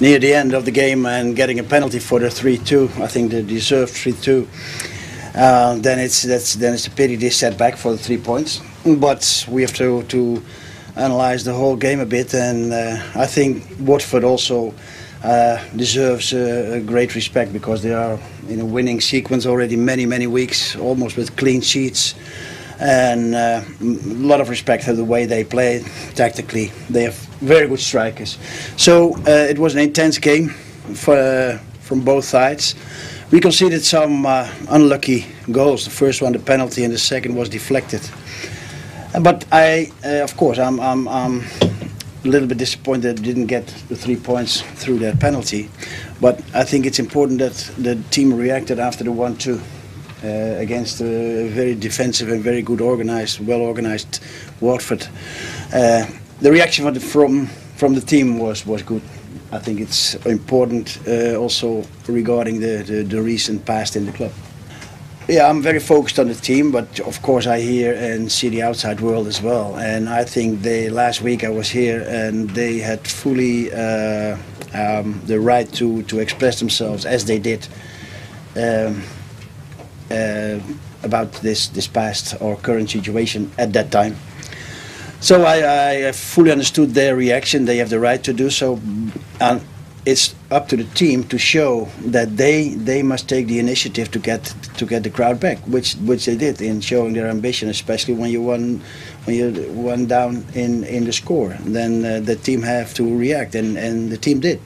near the end of the game and getting a penalty for the 3-2. I think they deserved 3-2. Then it's a pity they set back for the 3 points. But we have to analyse the whole game a bit, and I think Watford also deserves a great respect, because they are in a winning sequence already many weeks, almost with clean sheets, and a lot of respect for the way they play tactically. They have very good strikers. So it was an intense game from both sides. We conceded some unlucky goals. The first one, the penalty, and the second was deflected. But I'm a little bit disappointed that I didn't get the 3 points through that penalty. But I think it's important that the team reacted after the 1-2 against a very defensive and very good organized, well-organized Watford. The reaction from the team was good. I think it's important also regarding the recent past in the club. Yeah, I'm very focused on the team, but of course I hear and see the outside world as well. And I think last week I was here and they had fully the right to express themselves as they did about this past or current situation at that time. So I fully understood their reaction. They have the right to do so, and it's up to the team to show that they must take the initiative to get the crowd back, which they did in showing their ambition, especially when you won down in the score. And then the team have to react, and the team did.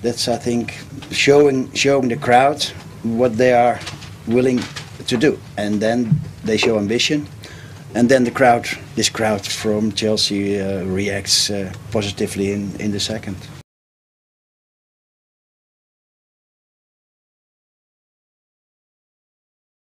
That's, I think, showing the crowd what they are willing to do, and then they show ambition. And then this crowd from Chelsea reacts positively in the second.